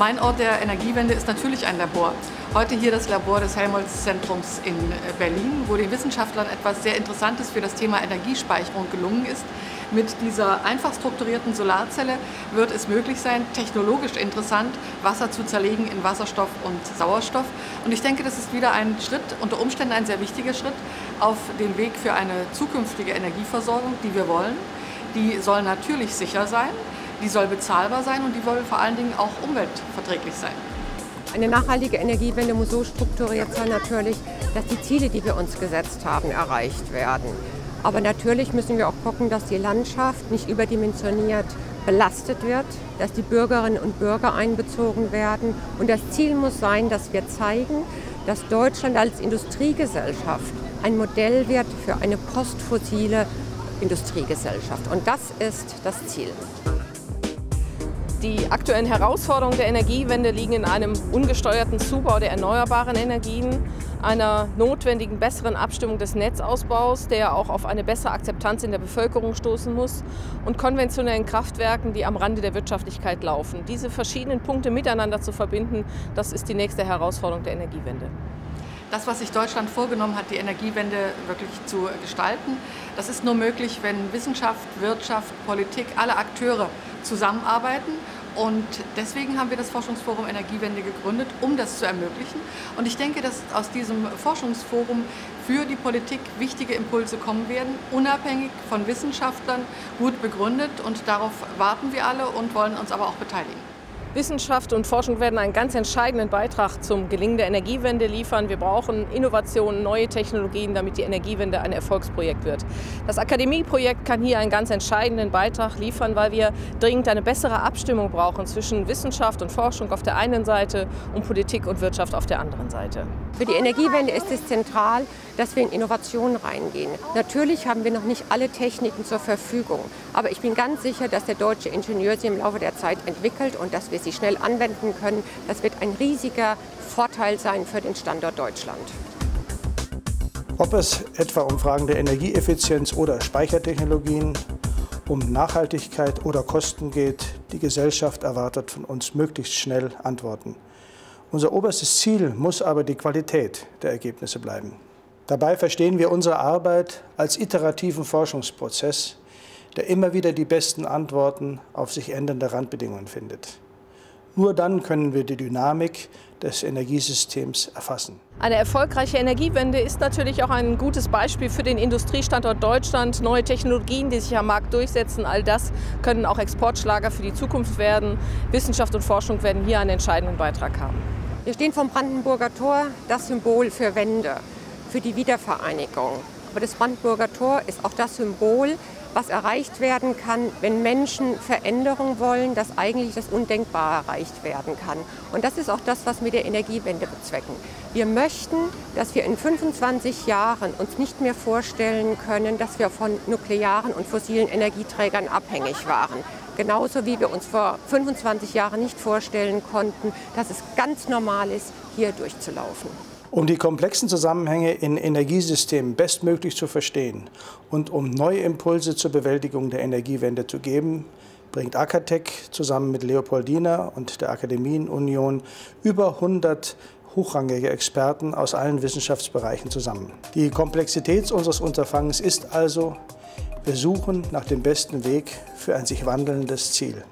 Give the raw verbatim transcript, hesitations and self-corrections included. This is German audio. Mein Ort der Energiewende ist natürlich ein Labor. Heute hier das Labor des Helmholtz-Zentrums in Berlin, wo den Wissenschaftlern etwas sehr Interessantes für das Thema Energiespeicherung gelungen ist. Mit dieser einfach strukturierten Solarzelle wird es möglich sein, technologisch interessant Wasser zu zerlegen in Wasserstoff und Sauerstoff. Und ich denke, das ist wieder ein Schritt, unter Umständen ein sehr wichtiger Schritt, auf dem Weg für eine zukünftige Energieversorgung, die wir wollen. Die soll natürlich sicher sein, die soll bezahlbar sein und die soll vor allen Dingen auch umweltverträglich sein. Eine nachhaltige Energiewende muss so strukturiert sein natürlich, dass die Ziele, die wir uns gesetzt haben, erreicht werden. Aber natürlich müssen wir auch gucken, dass die Landschaft nicht überdimensioniert belastet wird, dass die Bürgerinnen und Bürger einbezogen werden. Und das Ziel muss sein, dass wir zeigen, dass Deutschland als Industriegesellschaft ein Modell wird für eine postfossile Industriegesellschaft. Und das ist das Ziel. Die aktuellen Herausforderungen der Energiewende liegen in einem ungesteuerten Zubau der erneuerbaren Energien, einer notwendigen besseren Abstimmung des Netzausbaus, der auch auf eine bessere Akzeptanz in der Bevölkerung stoßen muss, und konventionellen Kraftwerken, die am Rande der Wirtschaftlichkeit laufen. Diese verschiedenen Punkte miteinander zu verbinden, das ist die nächste Herausforderung der Energiewende. Das, was sich Deutschland vorgenommen hat, die Energiewende wirklich zu gestalten, das ist nur möglich, wenn Wissenschaft, Wirtschaft, Politik, alle Akteure zusammenarbeiten. Und deswegen haben wir das Forschungsforum Energiewende gegründet, um das zu ermöglichen. Und ich denke, dass aus diesem Forschungsforum für die Politik wichtige Impulse kommen werden, unabhängig von Wissenschaftlern, gut begründet. Und darauf warten wir alle und wollen uns aber auch beteiligen. Wissenschaft und Forschung werden einen ganz entscheidenden Beitrag zum Gelingen der Energiewende liefern. Wir brauchen Innovationen, neue Technologien, damit die Energiewende ein Erfolgsprojekt wird. Das Akademieprojekt kann hier einen ganz entscheidenden Beitrag liefern, weil wir dringend eine bessere Abstimmung brauchen zwischen Wissenschaft und Forschung auf der einen Seite und Politik und Wirtschaft auf der anderen Seite. Für die Energiewende ist es zentral, dass wir in Innovationen reingehen. Natürlich haben wir noch nicht alle Techniken zur Verfügung, aber ich bin ganz sicher, dass der deutsche Ingenieur sie im Laufe der Zeit entwickelt und dass wir sie schnell anwenden können. Das wird ein riesiger Vorteil sein für den Standort Deutschland. Ob es etwa um Fragen der Energieeffizienz oder Speichertechnologien, um Nachhaltigkeit oder Kosten geht, die Gesellschaft erwartet von uns möglichst schnell Antworten. Unser oberstes Ziel muss aber die Qualität der Ergebnisse bleiben. Dabei verstehen wir unsere Arbeit als iterativen Forschungsprozess, der immer wieder die besten Antworten auf sich ändernde Randbedingungen findet. Nur dann können wir die Dynamik des Energiesystems erfassen. Eine erfolgreiche Energiewende ist natürlich auch ein gutes Beispiel für den Industriestandort Deutschland. Neue Technologien, die sich am Markt durchsetzen, all das können auch Exportschlager für die Zukunft werden. Wissenschaft und Forschung werden hier einen entscheidenden Beitrag haben. Wir stehen vom Brandenburger Tor, das Symbol für Wende, für die Wiedervereinigung. Aber das Brandenburger Tor ist auch das Symbol, was erreicht werden kann, wenn Menschen Veränderung wollen, dass eigentlich das Undenkbare erreicht werden kann. Und das ist auch das, was wir der Energiewende bezwecken. Wir möchten, dass wir in fünfundzwanzig Jahren uns nicht mehr vorstellen können, dass wir von nuklearen und fossilen Energieträgern abhängig waren. Genauso wie wir uns vor fünfundzwanzig Jahren nicht vorstellen konnten, dass es ganz normal ist, hier durchzulaufen. Um die komplexen Zusammenhänge in Energiesystemen bestmöglich zu verstehen und um neue Impulse zur Bewältigung der Energiewende zu geben, bringt acatech zusammen mit Leopoldina und der Akademienunion über hundert hochrangige Experten aus allen Wissenschaftsbereichen zusammen. Die Komplexität unseres Unterfangens ist also, wir suchen nach dem besten Weg für ein sich wandelndes Ziel.